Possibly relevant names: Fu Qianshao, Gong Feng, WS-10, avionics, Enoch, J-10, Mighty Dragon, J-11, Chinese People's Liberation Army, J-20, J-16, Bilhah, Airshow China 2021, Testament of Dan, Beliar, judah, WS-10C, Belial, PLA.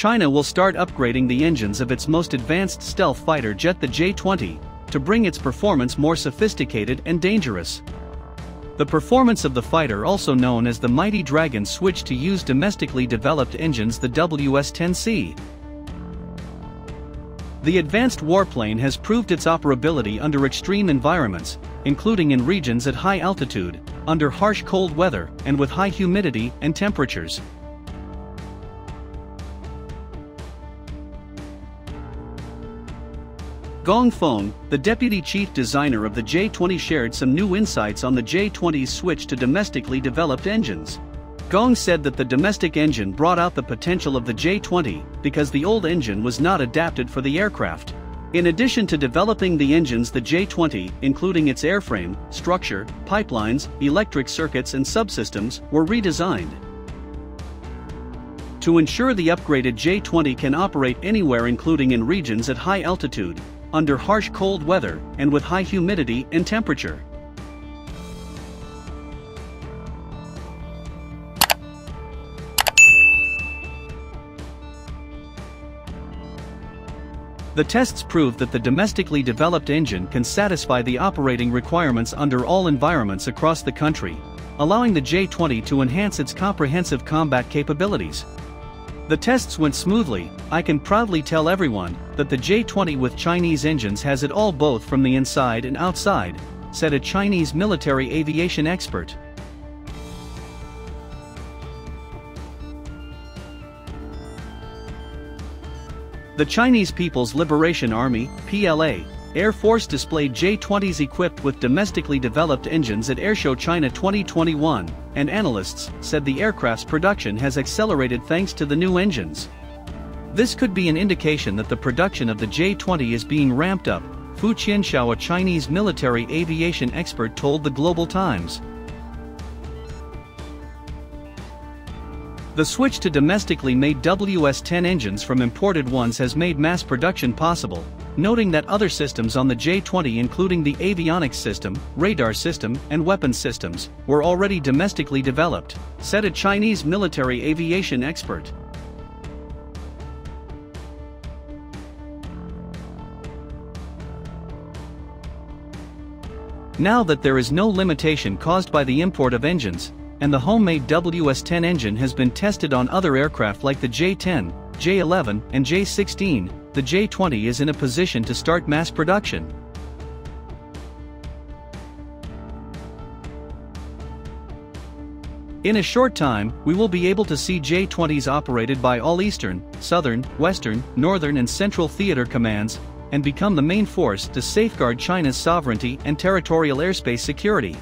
China will start upgrading the engines of its most advanced stealth fighter jet, the J-20, to bring its performance more sophisticated and dangerous. The performance of the fighter, also known as the Mighty Dragon, switched to use domestically developed engines, the WS-10C. The advanced warplane has proved its operability under extreme environments, including in regions at high altitude, under harsh cold weather, and with high humidity and temperatures. Gong Feng, the deputy chief designer of the J-20, shared some new insights on the J-20's switch to domestically developed engines. Gong said that the domestic engine brought out the potential of the J-20 because the old engine was not adapted for the aircraft. In addition to developing the engines, the J-20, including its airframe, structure, pipelines, electric circuits and subsystems, were redesigned. To ensure the upgraded J-20 can operate anywhere, including in regions at high altitude, under harsh cold weather, and with high humidity and temperature. The tests prove that the domestically developed engine can satisfy the operating requirements under all environments across the country, allowing the J-20 to enhance its comprehensive combat capabilities. The tests went smoothly. I can proudly tell everyone that the J-20 with Chinese engines has it all, both from the inside and outside, said a Chinese military aviation expert. The Chinese People's Liberation Army, PLA, Air Force displayed J-20s equipped with domestically developed engines at Airshow China 2021, and analysts said the aircraft's production has accelerated thanks to the new engines. This could be an indication that the production of the J-20 is being ramped up, Fu Qianshao, a Chinese military aviation expert, told the Global Times. The switch to domestically made WS-10 engines from imported ones has made mass production possible, noting that other systems on the J-20, including the avionics system, radar system, and weapons systems, were already domestically developed, said a Chinese military aviation expert. Now that there is no limitation caused by the import of engines, and the homemade WS-10 engine has been tested on other aircraft like the J-10, J-11, and J-16, the J-20 is in a position to start mass production. In a short time, we will be able to see J-20s operated by all Eastern, Southern, Western, Northern and Central Theater commands, and become the main force to safeguard China's sovereignty and territorial airspace security.